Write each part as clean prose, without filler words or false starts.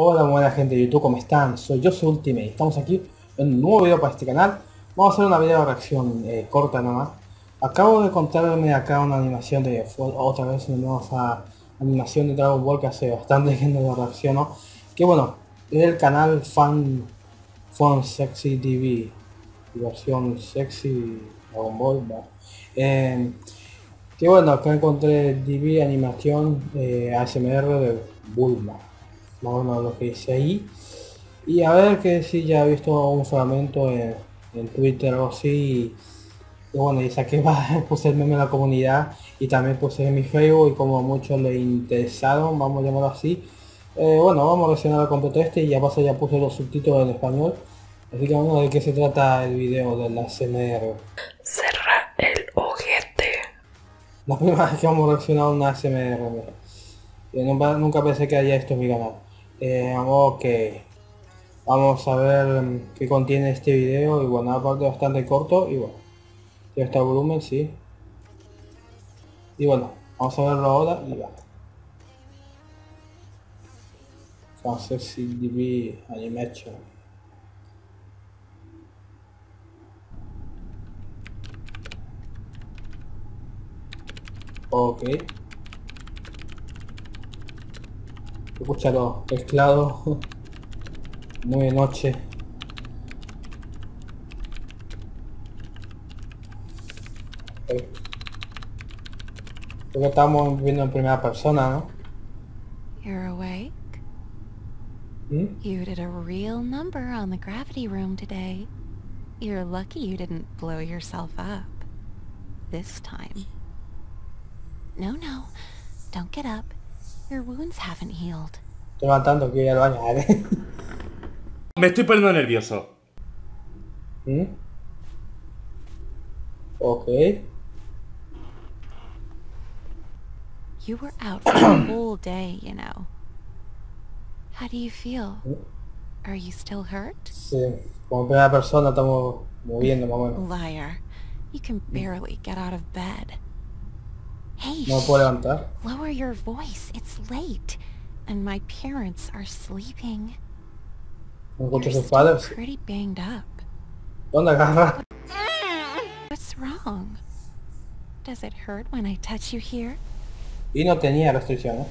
Hola buena gente de YouTube, ¿cómo están? Soy Joseph Ultimate, estamos aquí en un nuevo video para este canal. Vamos a hacer una video de reacción corta nomás. Acabo de encontrarme acá una animación de otra vez una nueva animación de Dragon Ball que hace bastante que no la reacciono. Que bueno, es el canal Fan Sexy DV, versión sexy Dragon Ball. Que bueno, acá encontré DV animación ASMR de Bulma. Vamos a ver lo que dice ahí. Y a ver que si ya he visto un fragmento en Twitter o así. Y bueno, y saqué puse el meme en la comunidad y también puse en mi Facebook y como a muchos le interesaron, vamos a llamarlo así. Bueno, vamos a reaccionar al completo este y ya pasa, ya puse los subtítulos en español. Así que vamos a ver de qué se trata el video del ASMR. Cerra el ojete. La primera vez que vamos a reaccionar a una ASMR. Nunca pensé que haya esto en mi canal. Ok. Vamos a ver qué contiene este video. Y bueno, aparte bastante corto. Y bueno. Ya está el volumen, sí. Y bueno, vamos a verlo ahora y va. Fan Sexy DV Animation. Ok, escucha los teclados. 9 de noche. Okay. Creo que estamos viendo en primera persona, ¿no? You're awake. You did a real number on the gravity room today. You're lucky you didn't blow yourself up this time. No, don't get up. Your wounds haven't healed. Estoy levantando que voy al baño, ¿eh? Me estoy poniendo nervioso. Okay. You were out for the whole day, you know. How do you feel? Are you still hurt? Sí, como primera persona estamos moviendo, más o menos. Liar. You can barely get out of bed. Hey, no puedo levantar. Lower your voice. It's late, and my parents are sleeping. You're still pretty banged up. What's wrong? Does it hurt when I touch you here? Y no tenía restricciones.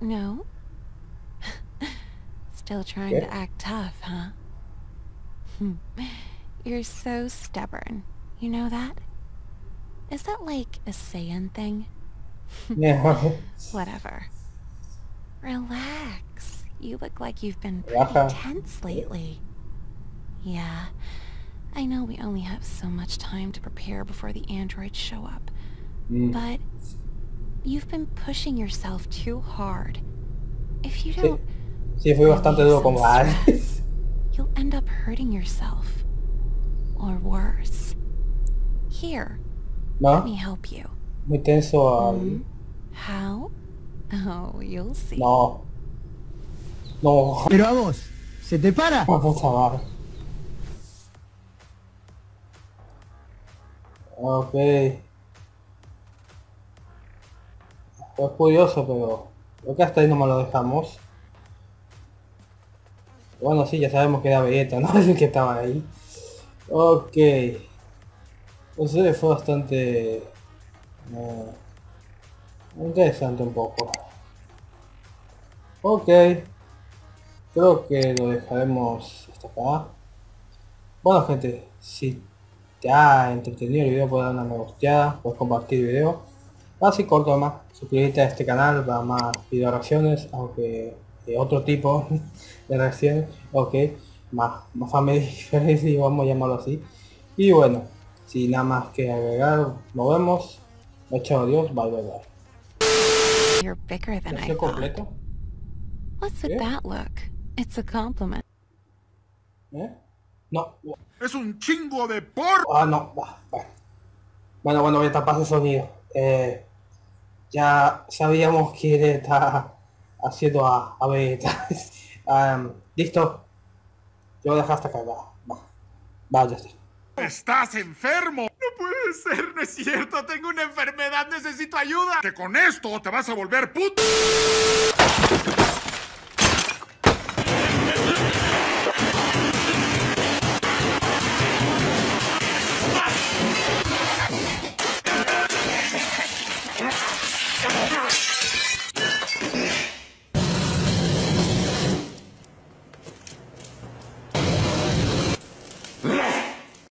No. Still trying to act tough, huh? You're so stubborn. You know that? Is that like a Saiyan thing? Yeah. Whatever. Relax. You look like you've been pretty tense lately. Yeah. I know we only have so much time to prepare before the androids show up. But you've been pushing yourself too hard. If you don't... Sí, fui bastante duro como antes. You'll end up hurting yourself. Or worse. Here, let me help you. Muy tenso. How? Oh, you'll see. No. Pero a vos, ¿se te para? Vamos a ver. Ok. Es curioso, pero creo que hasta ahí no me lo dejamos. Bueno, sí, ya sabemos que era Vegeta, ¿no? Es el que estaba ahí. Ok. Entonces fue bastante interesante un poco. Ok, creo que lo dejaremos hasta acá. Bueno gente, si te ha entretenido el video, puedes dar una me gusteada, puedes compartir el video. Así corto más, suscríbete a este canal para más video reacciones, aunque de otro tipo de reacciones. Ok, más familiares y vamos a llamarlo así. Y bueno, sin nada más que agregar, nos vemos. Chao, adiós, bye. You're bigger than I thought. What's with that look? It's a compliment. No. Es un chingo de porro. Ah, no. Bueno, voy a tapar el sonido. Ya sabíamos que él está haciendo a Vegeta. Listo. Yo voy a dejar hasta acá. Va, ya está. ¡Estás enfermo! ¡No puede ser! ¡No es cierto! ¡Tengo una enfermedad! ¡Necesito ayuda! ¡Que con esto te vas a volver puto!